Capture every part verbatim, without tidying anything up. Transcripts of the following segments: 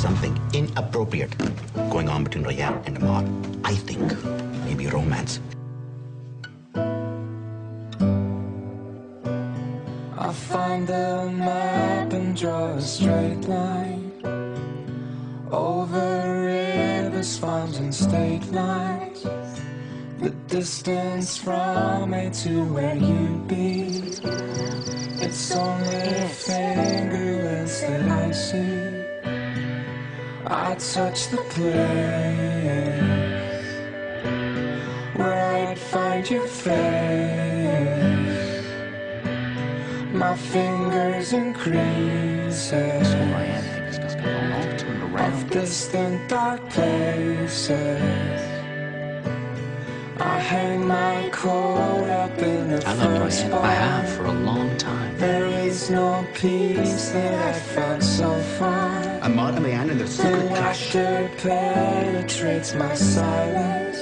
something inappropriate going on between Rayyan and Amaar. I think maybe romance. I find the map and draw a straight line over rivers, farms, and state lines. The distance from me to where you be, it's only a fingerless that I see. I touch the place where I'd find your face. My fingers increase of distant dark places. I hang my coat up in the I love Rayyan. I have for a long time. There is no peace that I found so far. Amaar and Rayyan and their secret crush. The laughter penetrates my silence.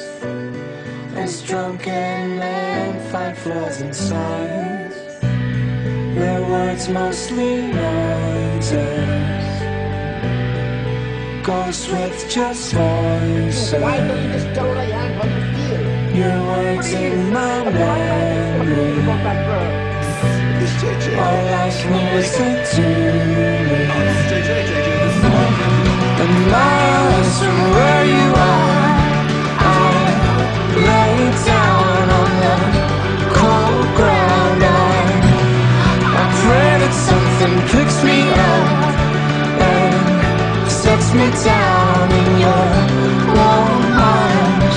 As drunken men find flaws in silence, their words mostly noises. Ghosts with just voices. Why don't you just tell Rayyan what you feel? Your words in my memory. All I can listen to is the miles from where you are. I lay down on the cold ground. I, I pray that something picks me up and sets me down in your warm arms.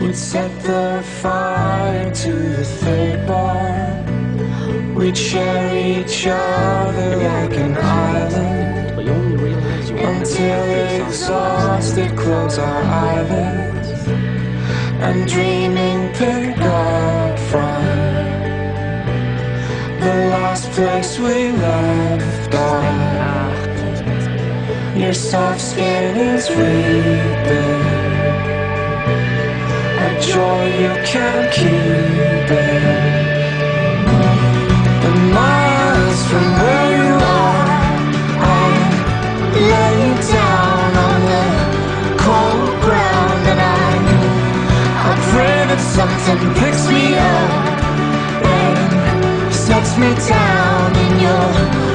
We'd set the fire to the third bar. We'd share each other like an island, until exhausted close our eyelids, and dreaming pick up from the last place we left off. Your soft skin is weeping, a joy you can't keep it. The miles from where you are, I lay down on the cold ground, and I, I pray that something picks me up and sets me down in your